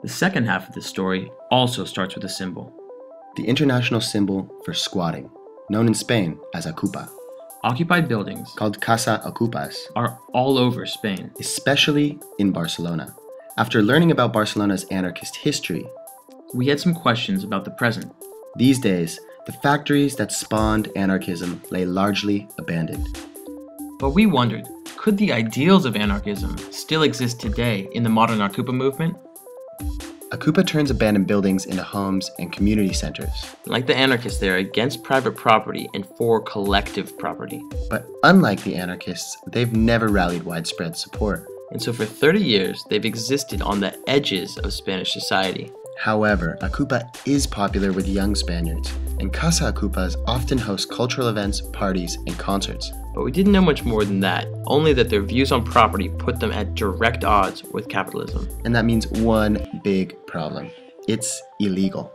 The second half of this story also starts with a symbol. The international symbol for squatting, known in Spain as ocupa. Occupied buildings, called Casa Okupas, are all over Spain, especially in Barcelona. After learning about Barcelona's anarchist history, we had some questions about the present. These days, the factories that spawned anarchism lay largely abandoned. But we wondered, could the ideals of anarchism still exist today in the modern Okupa movement? Okupa turns abandoned buildings into homes and community centers. Like the anarchists, they're against private property and for collective property. But unlike the anarchists, they've never rallied widespread support. And so for 30 years, they've existed on the edges of Spanish society. However, Okupa is popular with young Spaniards, and Casa Okupas often host cultural events, parties, and concerts. But we didn't know much more than that, only that their views on property put them at direct odds with capitalism. And that means one big problem. It's illegal.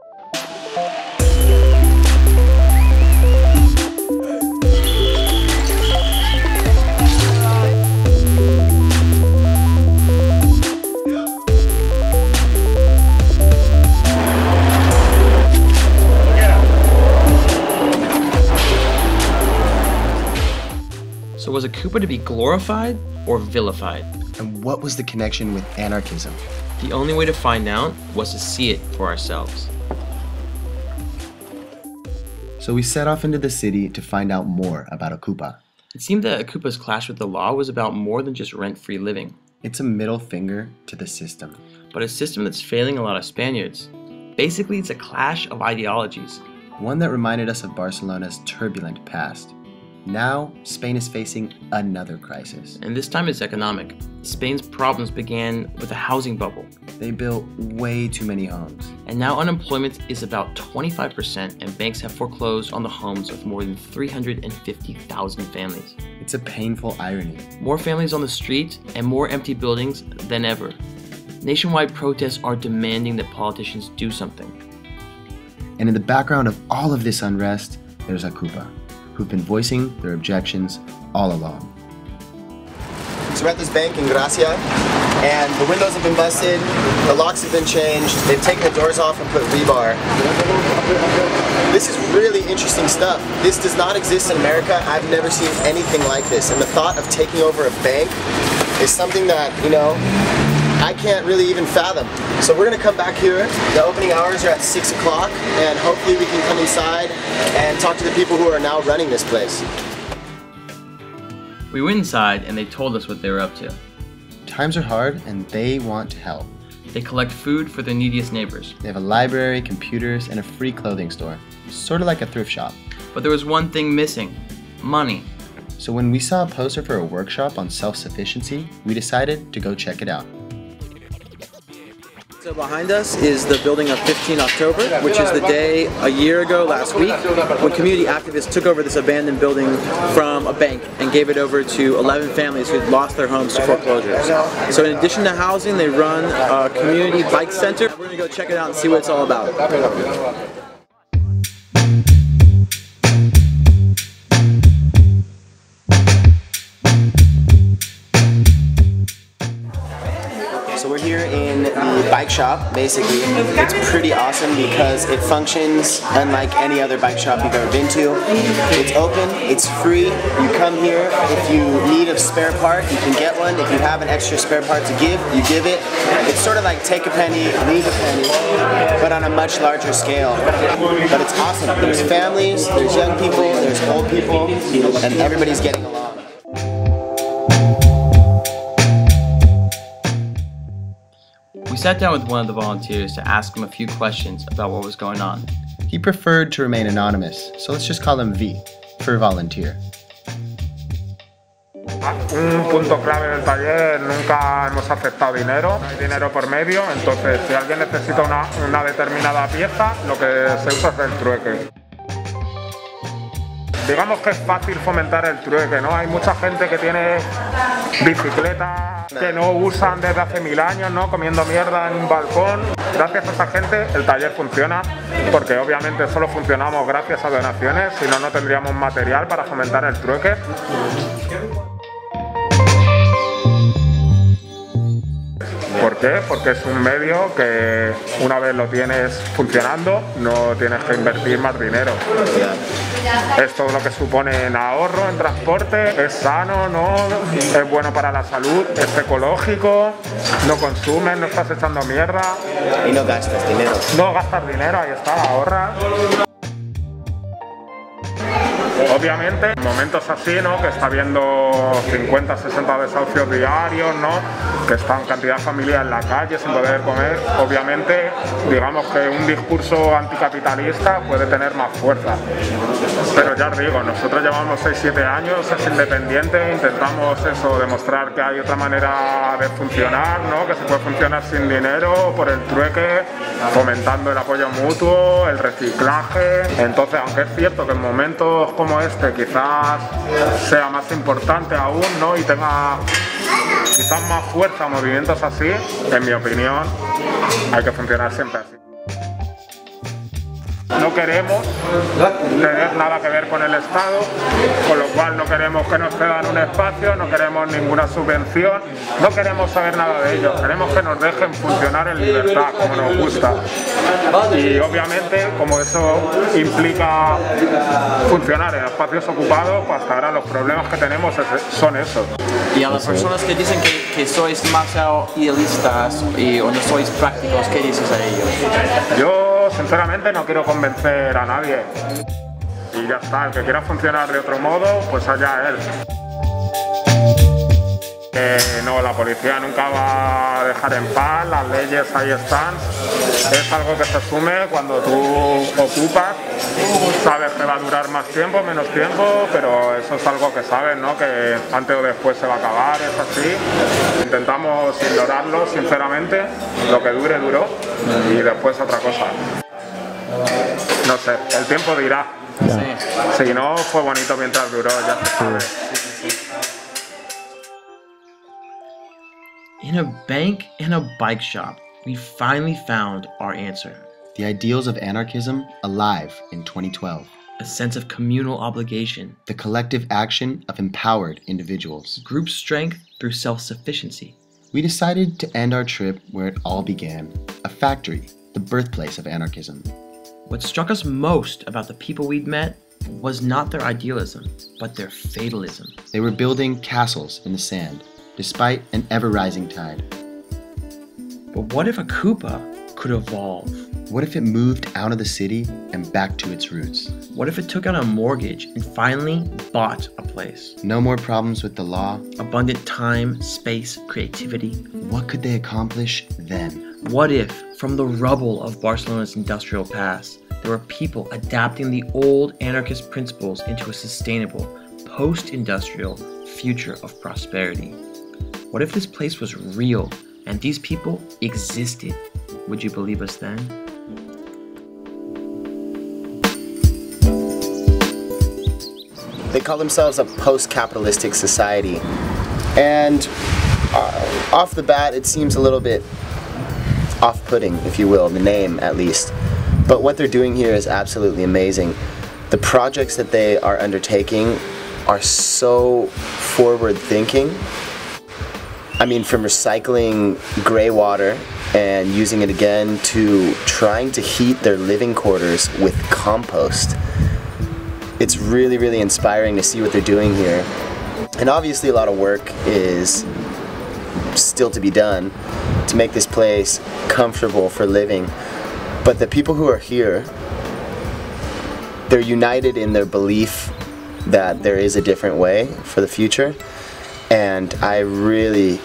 So was Okupa to be glorified or vilified? And what was the connection with anarchism? The only way to find out was to see it for ourselves. So we set off into the city to find out more about Okupa. It seemed that Okupa's clash with the law was about more than just rent-free living. It's a middle finger to the system. But a system that's failing a lot of Spaniards. Basically, it's a clash of ideologies. One that reminded us of Barcelona's turbulent past. Now, Spain is facing another crisis. And this time it's economic. Spain's problems began with a housing bubble. They built way too many homes. And now unemployment is about 25% and banks have foreclosed on the homes of more than 350,000 families. It's a painful irony. More families on the streets and more empty buildings than ever. Nationwide protests are demanding that politicians do something. And in the background of all of this unrest, there's Okupa, who've been voicing their objections all along. So we're at this bank in Gracia, and the windows have been busted, the locks have been changed, they've taken the doors off and put rebar. This is really interesting stuff. This does not exist in America. I've never seen anything like this, and the thought of taking over a bank is something that, you know, I can't really even fathom. So we're gonna come back here. The opening hours are at 6 o'clock, and hopefully we can come inside and talk to the people who are now running this place. We went inside and they told us what they were up to. Times are hard and they want help. They collect food for their neediest neighbors. They have a library, computers, and a free clothing store. Sort of like a thrift shop. But there was one thing missing, money. So when we saw a poster for a workshop on self-sufficiency, we decided to go check it out. So behind us is the building of 15 October, which is the day a year ago last week when community activists took over this abandoned building from a bank and gave it over to 11 families who had lost their homes to foreclosures. So in addition to housing, they run a community bike center. We're going to go check it out and see what it's all about. Bike shop, basically. It's pretty awesome because it functions unlike any other bike shop you've ever been to. It's open, it's free. You come here, if you need a spare part, you can get one. If you have an extra spare part to give, you give it. It's sort of like take a penny, leave a penny, but on a much larger scale. But it's awesome. There's families, there's young people, there's old people, and everybody's getting along. We sat down with one of the volunteers to ask him a few questions about what was going on. He preferred to remain anonymous, so let's just call him V, for volunteer. Un punto clave del taller, nunca hemos aceptado dinero. No hay dinero por medio, entonces si alguien necesita una determinada pieza, lo que se usa es el trueque. digamos que es fácil fomentar el trueque, ¿no? Hay mucha gente que tiene bicicletas que no usan desde hace 1000 años, ¿no? Comiendo mierda en un balcón. Gracias a esa gente el taller funciona, porque obviamente solo funcionamos gracias a donaciones, si no, no tendríamos material para fomentar el trueque. ¿Por qué? Porque es un medio que una vez lo tienes funcionando no tienes que invertir más dinero. Esto es lo que supone en ahorro, en transporte, es sano, ¿no? Es bueno para la salud, es ecológico, no consumes, no estás echando mierda. Y no gastas dinero. No gastas dinero, ahí está, ahorra. Obviamente, en momentos así, ¿no? Que está habiendo 50, 60 desahucios diarios, ¿no? Que están cantidad de familias en la calle sin poder comer. Obviamente, digamos que un discurso anticapitalista puede tener más fuerza. Pero ya os digo, nosotros llevamos 6-7 años, es independiente, intentamos eso, demostrar que hay otra manera de funcionar, ¿no? Que se puede funcionar sin dinero, por el trueque, fomentando el apoyo mutuo, el reciclaje. Entonces, aunque es cierto que en momentos como este quizás sea más importante aún, ¿no? Y tenga quizás más fuerza movimientos así, en mi opinión hay que funcionar siempre así. No queremos tener nada que ver con el Estado, con lo cual no queremos que nos cedan un espacio, no queremos ninguna subvención, no queremos saber nada de ello, queremos que nos dejen funcionar en libertad, como nos gusta. Y obviamente, como eso implica funcionar en espacios ocupados, pues hasta ahora los problemas que tenemos son esos. Y a las personas que dicen que sois demasiado idealistas y o no sois prácticos, ¿qué dices a ellos? Yo, sinceramente, no quiero convencer a nadie. Y ya está, el que quiera funcionar de otro modo, pues allá él. No, la policía nunca va a dejar en paz, las leyes ahí están. Es algo que se asume cuando tú ocupas. Sabes que va a durar más tiempo, menos tiempo, pero eso es algo que sabes, ¿no? Que antes o después se va a acabar, es así. Intentamos ignorarlo, sinceramente. Lo que dure, duró. Y después otra cosa. No sé, el tiempo dirá. Sí. Si no, fue bonito mientras duró, ya se sabe. In a bank and a bike shop, we finally found our answer. The ideals of anarchism alive in 2012. A sense of communal obligation. The collective action of empowered individuals. Group strength through self-sufficiency. We decided to end our trip where it all began, a factory, the birthplace of anarchism. What struck us most about the people we'd met was not their idealism, but their fatalism. They were building castles in the sand, despite an ever-rising tide. But what if a Okupa could evolve? What if it moved out of the city and back to its roots? What if it took out a mortgage and finally bought a place? No more problems with the law. Abundant time, space, creativity. What could they accomplish then? What if, from the rubble of Barcelona's industrial past, there were people adapting the old anarchist principles into a sustainable, post-industrial future of prosperity? What if this place was real and these people existed? Would you believe us then? They call themselves a post-capitalistic society, and off the bat it seems a little bit off-putting, if you will, the name at least. But what they're doing here is absolutely amazing. The projects that they are undertaking are so forward-thinking. I mean, from recycling grey water and using it again to trying to heat their living quarters with compost. It's really, really inspiring to see what they're doing here. And obviously a lot of work is still to be done to make this place comfortable for living. But the people who are here, they're united in their belief that there is a different way for the future. And I really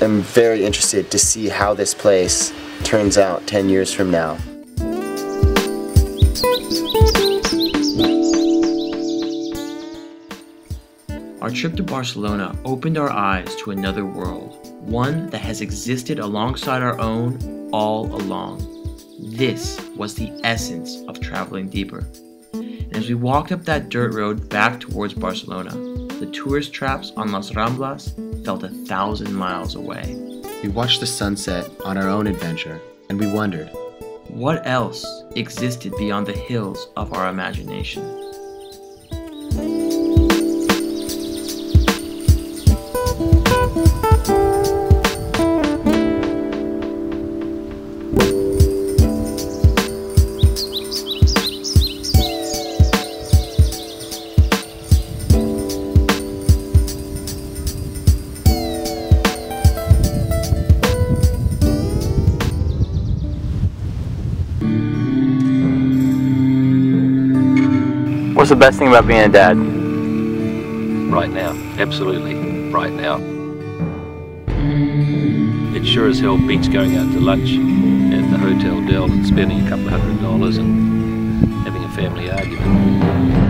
am very interested to see how this place turns out 10 years from now. Our trip to Barcelona opened our eyes to another world, one that has existed alongside our own all along. This was the essence of traveling deeper. And as we walked up that dirt road back towards Barcelona, the tourist traps on Las Ramblas felt 1,000 miles away. We watched the sunset on our own adventure, and we wondered, what else existed beyond the hills of our imagination? What's the best thing about being a dad? Right now, absolutely, right now. It sure as hell beats going out to lunch at the Hotel Dell and spending $200 and having a family argument.